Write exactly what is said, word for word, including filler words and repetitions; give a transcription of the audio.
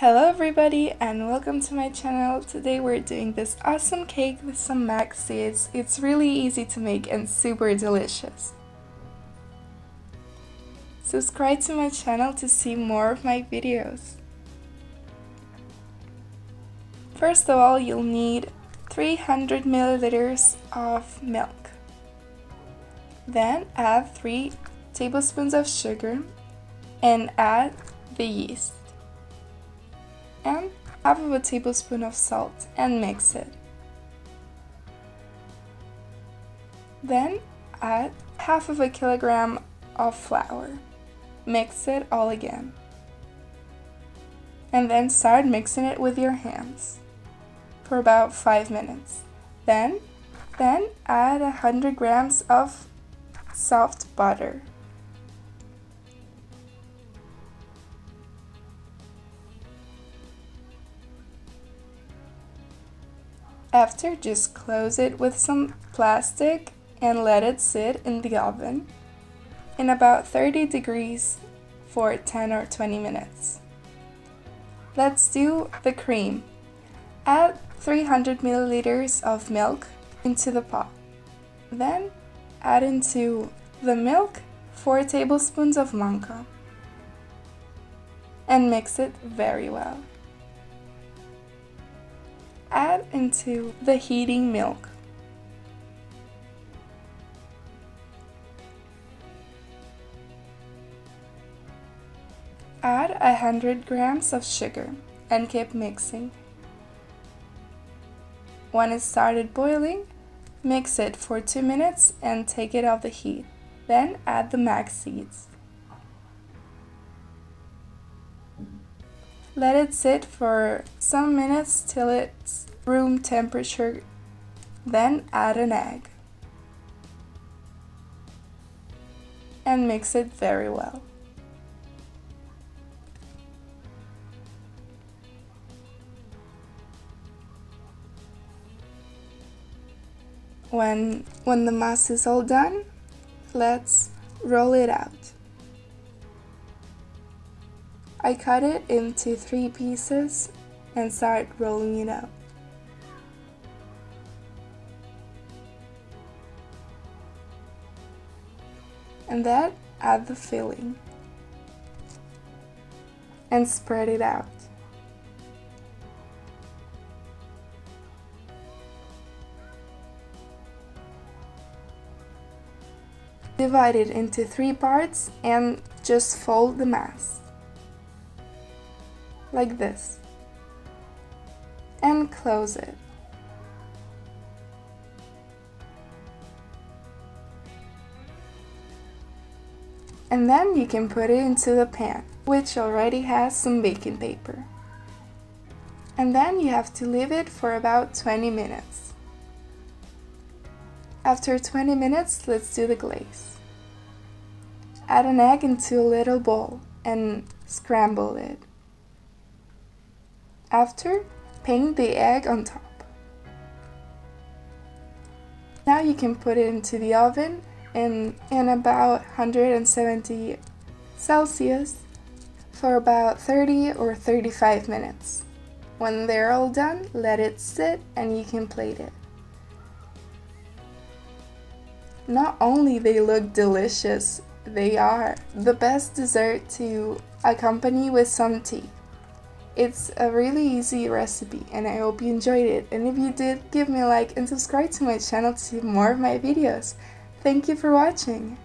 Hello everybody and welcome to my channel. Today we're doing this awesome cake with some maca seeds. It's really easy to make and super delicious. Subscribe to my channel to see more of my videos. First of all, you'll need three hundred milliliters of milk. Then add three tablespoons of sugar and add the yeast. And half of a tablespoon of salt and mix it. Then add half of a kilogram of flour. Mix it all again. And then start mixing it with your hands for about five minutes. Then, then add a hundred grams of soft butter. After, just close it with some plastic and let it sit in the oven in about thirty degrees for ten or twenty minutes. Let's do the cream. Add three hundred milliliters of milk into the pot. Then add into the milk four tablespoons of manka and mix it very well. Add into the heating milk. Add a hundred grams of sugar and keep mixing. When it started boiling, mix it for two minutes and take it off the heat. Then add the maca seeds. Let it sit for some minutes till it's room temperature, then add an egg and mix it very well. When, when the mass is all done, let's roll it out. I cut it into three pieces and start rolling it out. And then add the filling and spread it out. Divide it into three parts and just fold the mass. Like this, and close it. And then you can put it into the pan, which already has some baking paper. And then you have to leave it for about twenty minutes. After twenty minutes, let's do the glaze. Add an egg into a little bowl and scramble it. After, paint the egg on top. Now you can put it into the oven in, in about one hundred seventy Celsius for about thirty or thirty-five minutes. When they're all done, let it sit and you can plate it. Not only they look delicious, they are the best dessert to accompany with some tea. It's a really easy recipe and I hope you enjoyed it, and if you did, give me a like and subscribe to my channel to see more of my videos. Thank you for watching!